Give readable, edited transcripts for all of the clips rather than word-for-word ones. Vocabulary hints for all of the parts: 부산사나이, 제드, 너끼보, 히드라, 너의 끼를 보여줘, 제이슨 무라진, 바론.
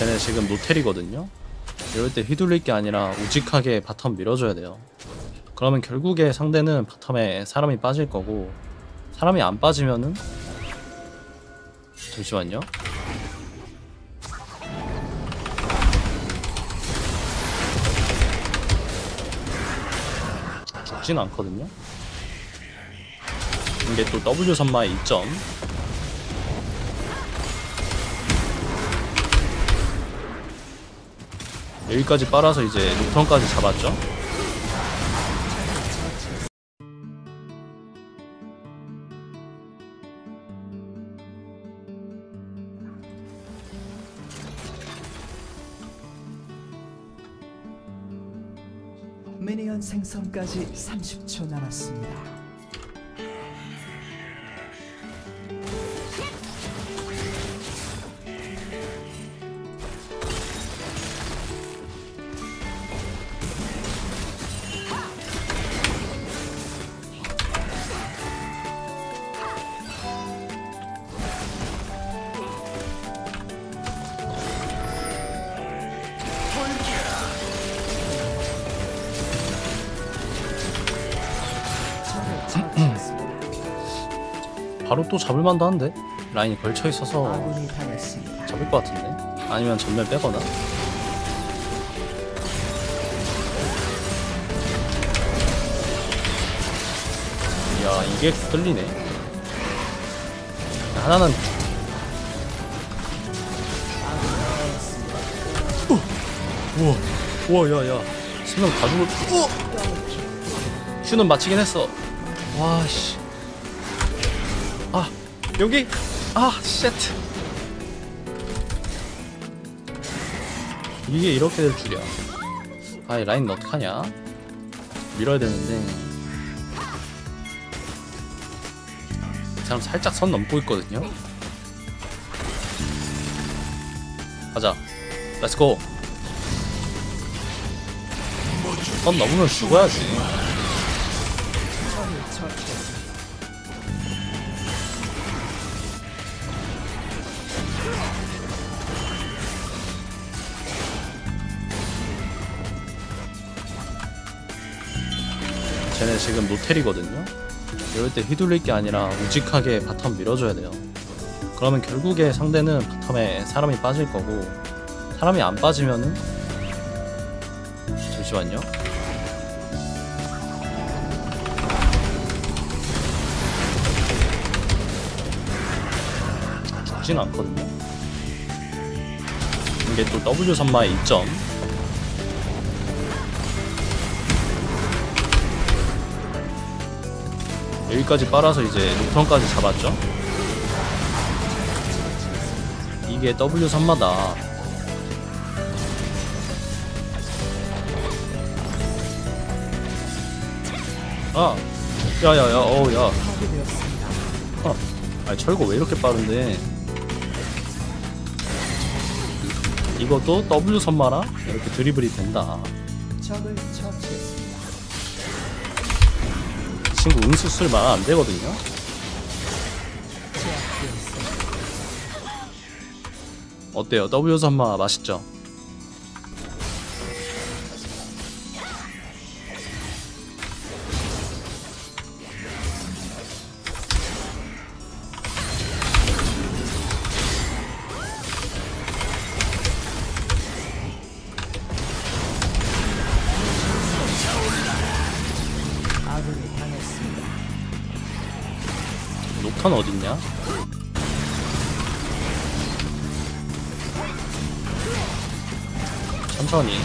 쟤네 지금 노텔이거든요. 이럴 때 휘둘릴 게 아니라 우직하게 바텀 밀어줘야 돼요. 그러면 결국에 상대는 바텀에 사람이 빠질 거고, 사람이 안 빠지면은 잠시만요. 죽진 않거든요. 이게 또 W 선마의 이점. 여기까지 빨아서 이제 녹턴까지 잡았죠. 미니언 생성까지 30초 남았습니다. 바로 또 잡을만도 한데? 라인이 걸쳐있어서 잡을 것 같은데? 아니면 전멸 빼거나? 이야, 이게 끌리네. 하나는 우와 야야 생명 다 죽을. 슈는 맞히긴 했어. 와씨. 아, 여기? 아, 쉣. 이게 이렇게 될 줄이야. 아, 이 라인은 어떡하냐? 밀어야 되는데. 이 사람 살짝 선 넘고 있거든요? 가자. 렛츠고. 선 넘으면 죽어야지. 쟤네 지금 노텔이거든요. 이럴 때 휘둘릴 게 아니라 우직하게 바텀 밀어줘야 돼요. 그러면 결국에 상대는 바텀에 사람이 빠질 거고, 사람이 안 빠지면은 잠시만요. 죽진 않거든요. 이게 또 W 선마의 이점. 여기까지 빨아서 이제 녹턴까지 잡았죠? 이게 W 선마다. 아! 야야야, 어우 야. 아, 아니 철거 왜 이렇게 빠른데? 이것도 W 선마라 이렇게 드리블이 된다. 친구 응수술 말하면 안 되거든요. 어때요? W 선마 맛있죠? 턴 어딨냐? 천천히.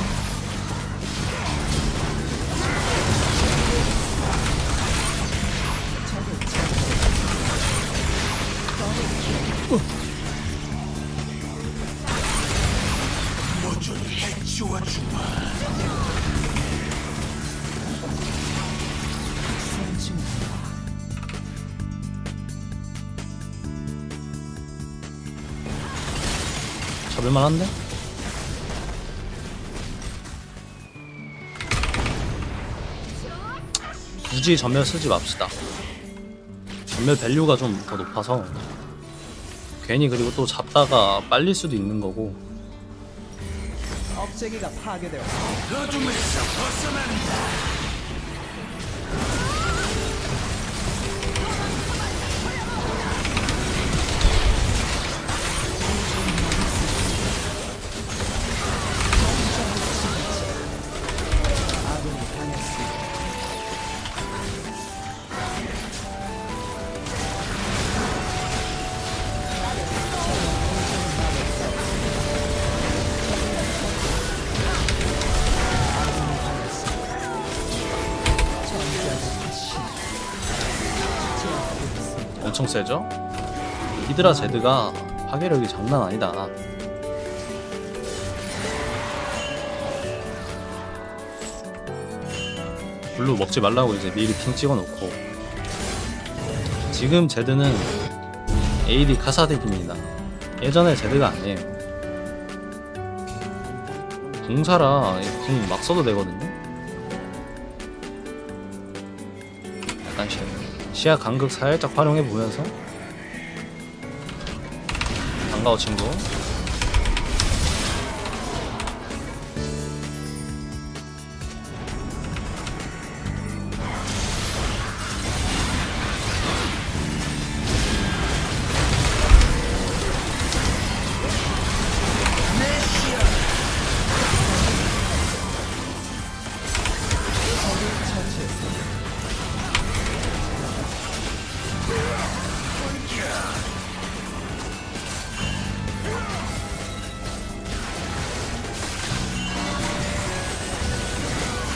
잡을만한데? 굳이 전멸 쓰지 맙시다. 전멸 밸류가 좀 더 높아서 괜히, 그리고 또 잡다가 빨릴 수도 있는 거고. 업체기가 파괴되었습니다. 어둠에서 벗어난다. 엄청 세죠? 히드라 제드가 파괴력이 장난 아니다. 블루 먹지 말라고 이제 미리 핑 찍어놓고. 지금 제드는 AD 카사덱입니다. 예전에 제드가 아니에요. 궁사라 궁 막 써도 되거든요. 약간 시야 간극 살짝 활용해보면서. 반가워 친구.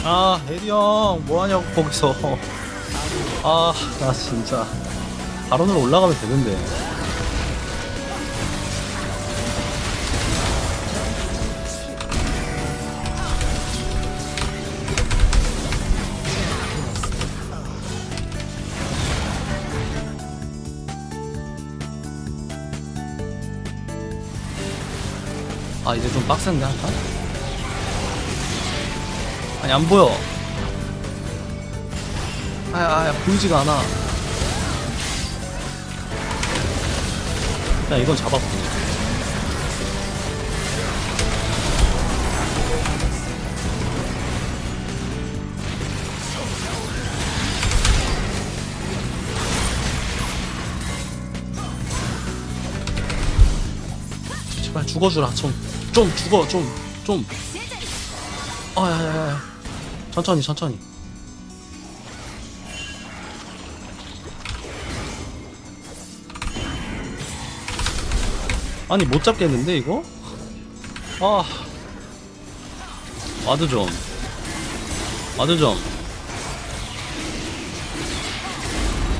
아, 에디 형 뭐하냐고 거기서. 아, 나 진짜 바론으로 올라가면 되는데. 아, 이제 좀 빡센데 할까? 아니 안보여. 아야 보이지가 않아. 야 이건 잡았고. 제발 죽어주라. 좀 죽어. 좀 아야야야. 천천히. 아니 못 잡겠는데 이거? 아 와드 좀.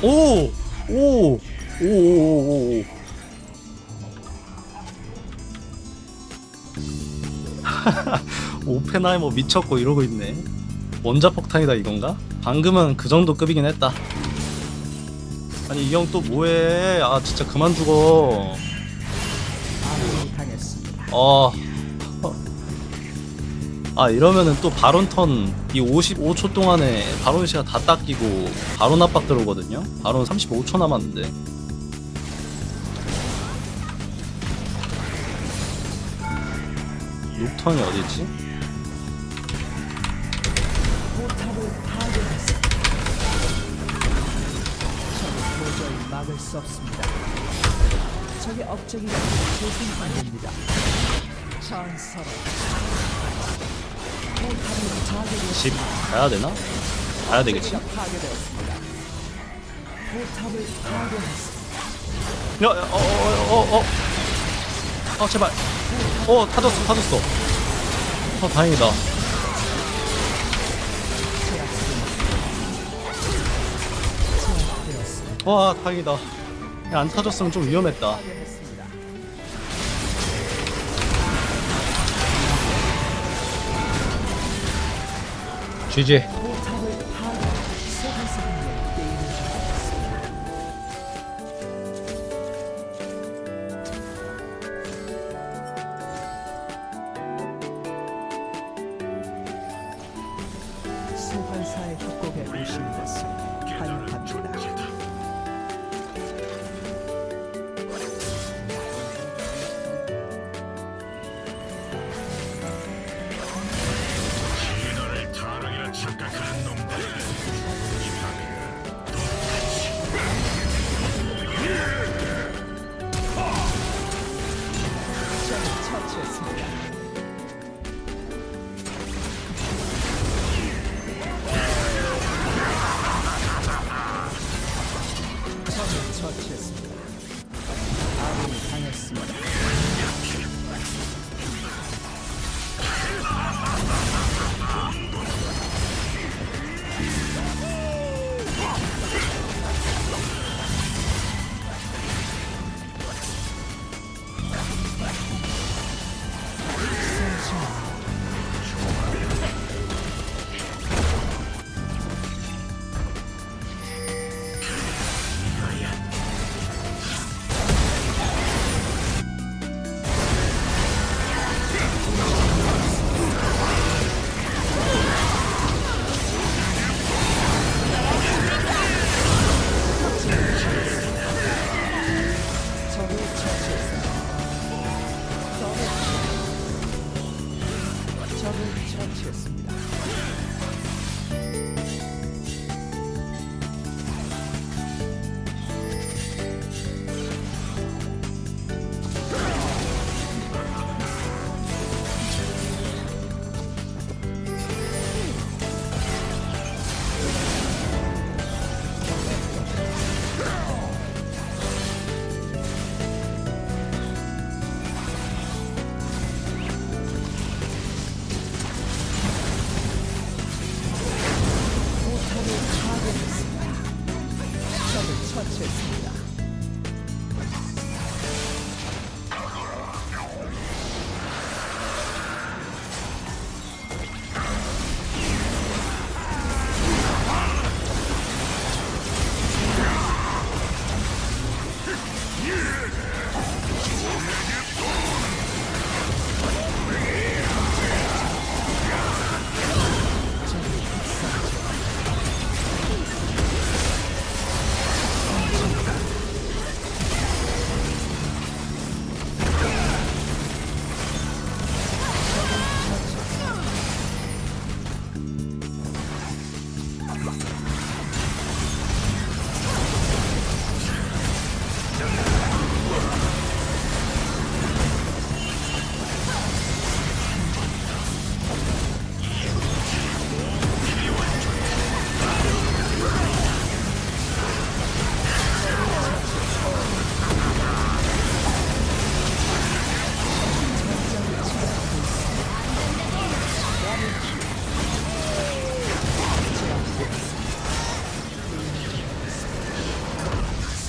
오. 오펜하이머 미쳤고 이러고 있네. 원자폭탄이다 이건가? 방금은 그 정도 급이긴 했다. 아니 이 형 또 뭐해? 아 진짜 그만 죽어. 아 이러면은 또 바론턴 이 55초 동안에 바론시가 다 닦이고 바론 압박 들어오거든요? 바론 35초 남았는데. 룩턴이 어디있지? 막을 수 없습니다. 저기 업적이가 조심됩니다. 전설. 집 가야 되나? 가야 되겠지. 제발. 타졌어. 다행이다. 와 다행이다. 안 타졌으면 좀 위험했다. GG. 소환사의 협곡에 오신 것을 환영합니다.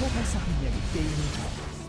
소환사 한 명이 게임을